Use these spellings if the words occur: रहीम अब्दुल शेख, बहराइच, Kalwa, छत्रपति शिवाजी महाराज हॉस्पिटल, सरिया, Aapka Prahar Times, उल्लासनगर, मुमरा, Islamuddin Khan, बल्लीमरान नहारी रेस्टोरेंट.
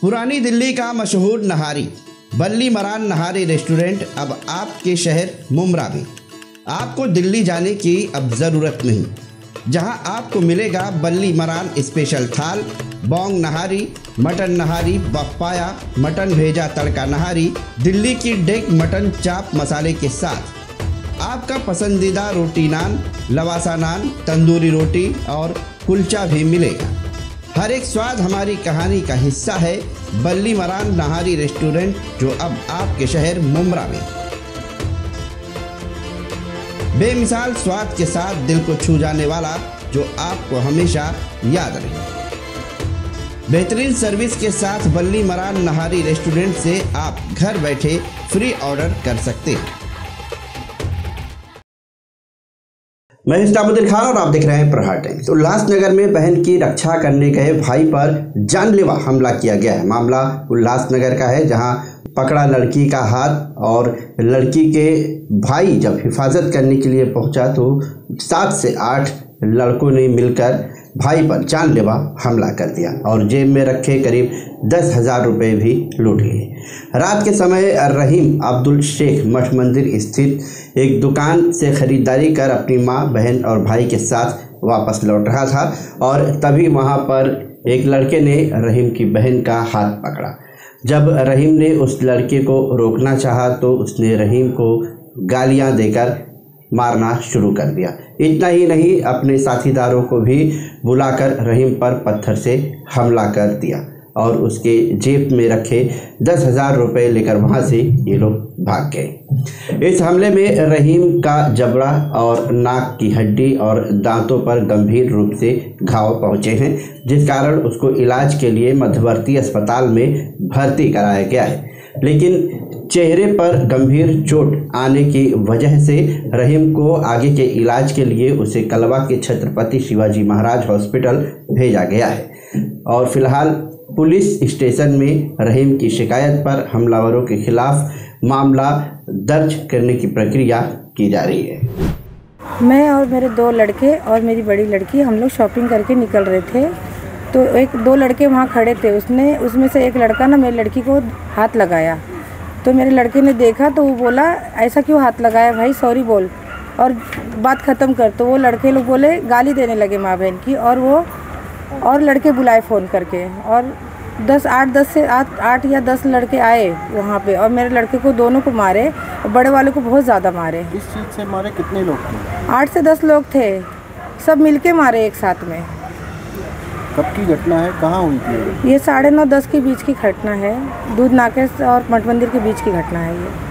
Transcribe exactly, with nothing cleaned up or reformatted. पुरानी दिल्ली का मशहूर नहारी बल्लीमरान नहारी रेस्टोरेंट अब आपके शहर मुमरा में। आपको दिल्ली जाने की अब ज़रूरत नहीं, जहां आपको मिलेगा बल्लीमरान स्पेशल थाल, बोंग नहारी, मटन नहारी, बप्पाया, मटन भेजा तड़का नहारी, दिल्ली की डेक मटन चाप मसाले के साथ आपका पसंदीदा रोटी नान, लवासा नान, तंदूरी रोटी और कुलचा भी मिलेगा। हर एक स्वाद हमारी कहानी का हिस्सा है। बल्लीमरान नहारी रेस्टोरेंट जो अब आपके शहर मुमरा में बेमिसाल स्वाद के साथ दिल को छू जाने वाला, जो आपको हमेशा याद रहे। बेहतरीन सर्विस के साथ बल्लीमरान नहारी रेस्टोरेंट से आप घर बैठे फ्री ऑर्डर कर सकते हैं। मैं इस्लामुद्दीन खान और आप देख रहे हैं प्रहार टाइम्स। तो उल्लासनगर में बहन की रक्षा करने गए भाई पर जानलेवा हमला किया गया है। मामला उल्लासनगर का है, जहां पकड़ा लड़की का हाथ और लड़की के भाई जब हिफाजत करने के लिए पहुंचा तो सात से आठ लड़कों ने मिलकर भाई पर जानलेवा हमला कर दिया और जेब में रखे करीब दस हज़ार रुपये भी लूट लिए। रात के समय रहीम अब्दुल शेख मठ मंदिर स्थित एक दुकान से ख़रीदारी कर अपनी माँ, बहन और भाई के साथ वापस लौट रहा था और तभी वहाँ पर एक लड़के ने रहीम की बहन का हाथ पकड़ा। जब रहीम ने उस लड़के को रोकना चाहा तो उसने रहीम को गालियाँ देकर मारना शुरू कर दिया। इतना ही नहीं, अपने साथीदारों को भी बुलाकर रहीम पर पत्थर से हमला कर दिया और उसके जेब में रखे दस हज़ार रुपये लेकर वहाँ से ये लोग भाग गए। इस हमले में रहीम का जबड़ा और नाक की हड्डी और दांतों पर गंभीर रूप से घाव पहुँचे हैं, जिस कारण उसको इलाज के लिए मध्यवर्ती अस्पताल में भर्ती कराया गया है। लेकिन चेहरे पर गंभीर चोट आने की वजह से रहीम को आगे के इलाज के लिए उसे कलवा के छत्रपति शिवाजी महाराज हॉस्पिटल भेजा गया है और फिलहाल पुलिस स्टेशन में रहीम की शिकायत पर हमलावरों के खिलाफ मामला दर्ज करने की प्रक्रिया की जा रही है। मैं और मेरे दो लड़के और मेरी बड़ी लड़की हम लोग शॉपिंग करके निकल रहे थे, तो एक दो लड़के वहाँ खड़े थे। उसने उसमें से एक लड़का ना मेरी लड़की को हाथ लगाया, तो मेरे लड़के ने देखा तो वो बोला, ऐसा क्यों हाथ लगाया भाई, सॉरी बोल और बात ख़त्म कर। तो वो लड़के लोग बोले, गाली देने लगे माँ बहन की, और वो और लड़के बुलाए फ़ोन करके और दस आठ दस से आठ आठ या दस लड़के आए वहाँ पे और मेरे लड़के को दोनों को मारे और बड़े वाले को बहुत ज़्यादा मारे। इस चीज़ से मारे कितने लोग थे? आठ से दस लोग थे, सब मिल के मारे एक साथ में। कब की घटना है, कहाँ हुई थी? ये साढ़े नौ दस के बीच की घटना है, दूध नाके और मठ मंदिर के बीच की घटना है ये।